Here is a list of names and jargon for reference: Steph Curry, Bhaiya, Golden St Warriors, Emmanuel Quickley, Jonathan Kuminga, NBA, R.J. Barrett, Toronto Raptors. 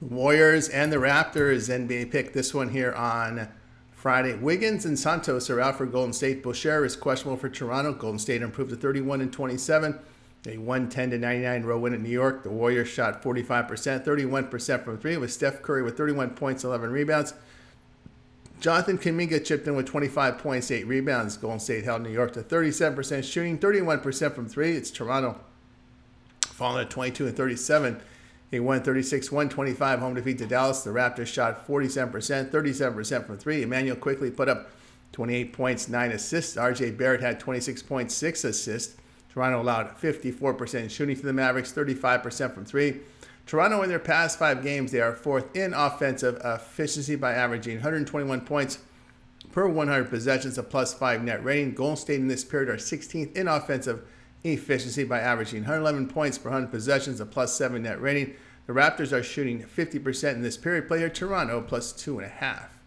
Warriors and the Raptors NBA pick, this one here on Friday. Wiggins and Santos are out for Golden State. Boucher is questionable for Toronto. Golden State improved to 31-27. They won 10-99 row win at New York. The Warriors shot 45%, 31% from three, with Steph Curry with 31 points, 11 rebounds. Jonathan Kuminga chipped in with 25 points, 8 rebounds. Golden State held New York to 37% shooting, 31% from three. It's Toronto falling to 22-37. They won 36-125 home defeat to Dallas. The Raptors shot 47%, 37% from three. Emmanuel Quickley put up 28 points, 9 assists. R.J. Barrett had 26.6 assists. Toronto allowed 54% shooting to the Mavericks, 35% from three. Toronto, in their past 5 games, they are 4th in offensive efficiency by averaging 121 points per 100 possessions, a +5 net rating. Golden State in this period are 16th in offensive efficiency by averaging 111 points per 100 possessions, a +7 net rating. The Raptors are shooting 50% in this period. Play here, Toronto +2.5.